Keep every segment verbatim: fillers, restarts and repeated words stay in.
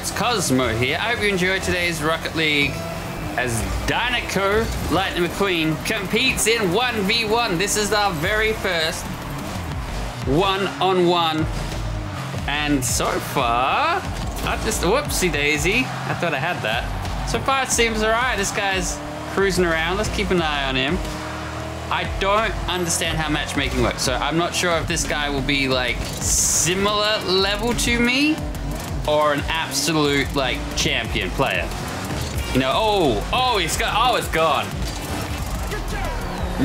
it's Cosmo here. I hope you enjoyed today's Rocket League as Dinoco, Lightning McQueen, competes in one v one. This is our very first one on one. And so far, I just, whoopsie daisy, I thought I had that. So far it seems all right. This guy's cruising around. Let's keep an eye on him. I don't understand how matchmaking works, so I'm not sure if this guy will be like similar level to me or an absolute like champion player. You know, oh, oh, he's got, oh, it's gone.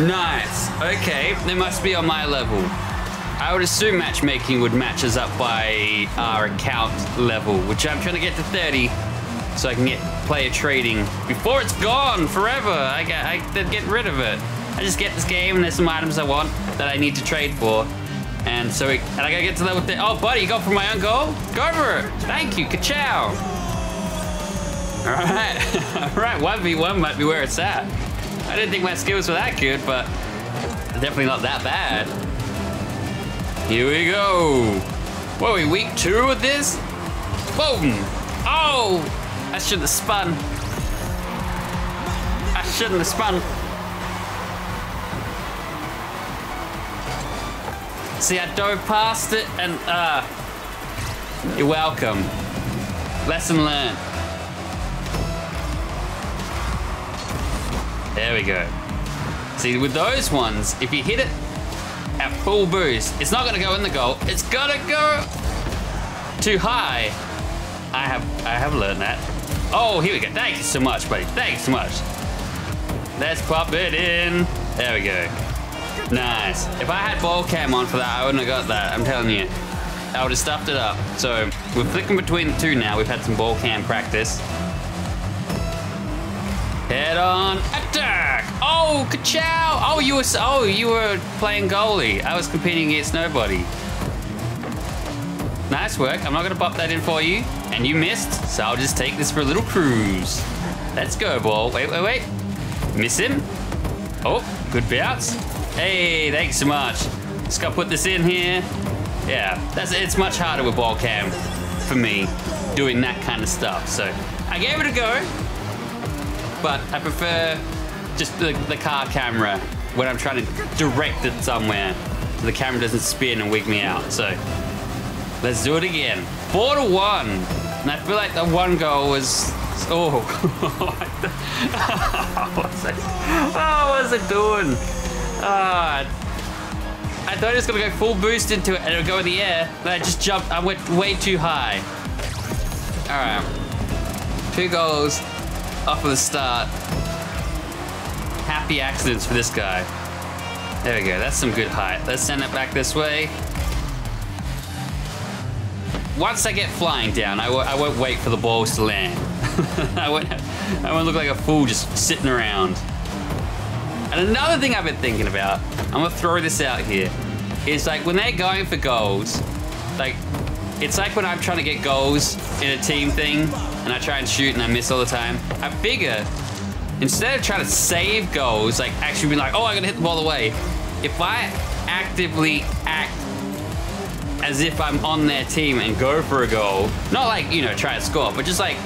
Nice, okay, they must be on my level. I would assume matchmaking would match us up by our account level, which I'm trying to get to thirty. So I can get player trading before it's gone forever. I got, I they'd get rid of it. I just get this game and there's some items I want that I need to trade for. And so we, and I gotta get to level thirty. Oh, buddy, you go for my own goal? Go for it. Thank you, ka-chow. All right, all right, one v one might be where it's at. I didn't think my skills were that good, but definitely not that bad. Here we go. What are we, week two of this? Boom. Oh, I shouldn't have spun. I shouldn't have spun. See, I dove past it and, uh, you're welcome. Lesson learned. There we go. See, with those ones, if you hit it at full boost, it's not gonna go in the goal. It's gonna go too high. I have, I have learned that. Oh, here we go. Thank you so much, buddy. Thanks so much. Let's pop it in. There we go. Nice. If I had ball cam on for that, I wouldn't have got that. I'm telling you. I would have stuffed it up. So we're flicking between the two now. We've had some ball cam practice. Head on attack. Oh, ka-chow. Oh, you were, oh, you were playing goalie. I was competing against nobody. Nice work. I'm not going to pop that in for you. And you missed, so I'll just take this for a little cruise. Let's go, ball. Wait, wait, wait. Miss him. Oh, good bounce. Hey, thanks so much. Just got to put this in here. Yeah, that's, it's much harder with ball cam for me doing that kind of stuff. So I gave it a go, but I prefer just the, the car camera when I'm trying to direct it somewhere so the camera doesn't spin and wig me out. So let's do it again. Four to one. And I feel like the one goal was, oh. What's I, oh, what's it doing? Uh, I thought it was gonna go full boost into it and it would go in the air, but I just jumped, I went way too high. All right, two goals off of the start. Happy accidents for this guy. There we go, that's some good height. Let's send it back this way. Once I get flying down, I, I won't wait for the balls to land. I, won't, I won't look like a fool just sitting around. And another thing I've been thinking about, I'm gonna throw this out here, is like when they're going for goals, like it's like when I'm trying to get goals in a team thing and I try and shoot and I miss all the time. I figure, instead of trying to save goals, like actually being like, oh, I'm gonna hit the ball away. If I actively act as if I'm on their team and go for a goal. Not like, you know, try to score, but just like,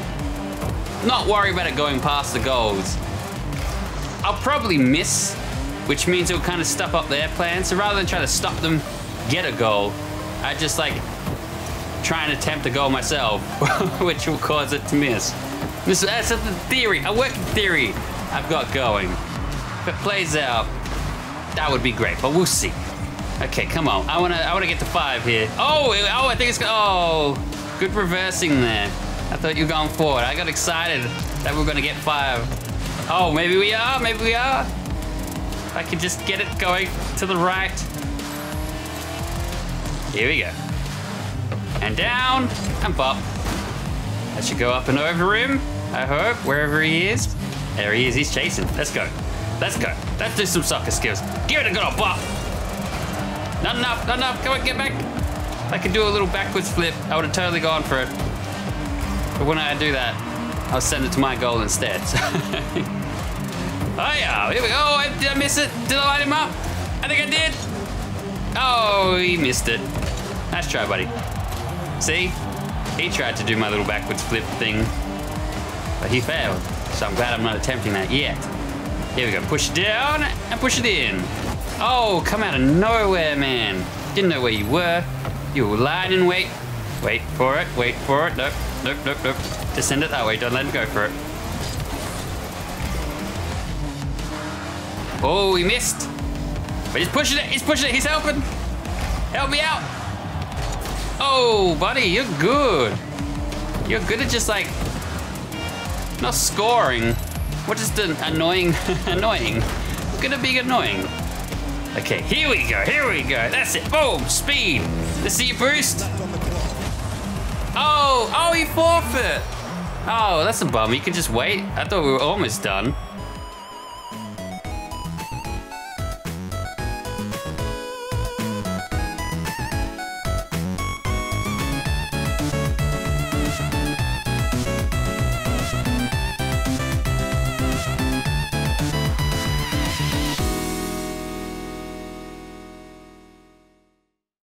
not worry about it going past the goals. I'll probably miss, which means it'll kind of stuff up their plans. So rather than try to stop them, get a goal, I just like try and attempt a goal myself, which will cause it to miss. This, that's the theory, a working theory I've got going. If it plays out, that would be great, but we'll see. Okay, come on. I wanna, I wanna get to five here. Oh, oh, I think it's gonna, oh, good reversing there. I thought you were going forward. I got excited that we were gonna get five. Oh, maybe we are, maybe we are. If I could just get it going to the right. Here we go. And down, and pop. That should go up and over him, I hope, wherever he is. There he is, he's chasing. Let's go, let's go. Let's do some soccer skills. Give it a good old pop. Not enough, not enough, come on, get back. If I could do a little backwards flip, I would have totally gone for it. But when I do that, I'll send it to my goal instead. So. Oh yeah, here we go, oh, did I miss it? Did I light him up? I think I did. Oh, he missed it. Nice try, buddy. See, He tried to do my little backwards flip thing, but he failed. So I'm glad I'm not attempting that yet. Here we go, push it down and push it in. Oh, come out of nowhere, man. Didn't know where you were. You were lying in wait. Wait for it, wait for it. Nope, nope, nope, nope. Just send it that way, don't let him go for it. Oh, he missed. But he's pushing it, he's pushing it, he's helping. Help me out. Oh, buddy, you're good. You're good at just like, not scoring. We're just an annoying, annoying. We're gonna be annoying. Okay, here we go, here we go. That's it, boom, speed. Let's see you boost. Oh, oh, he forfeit. Oh, that's a bum, you can just wait. I thought we were almost done.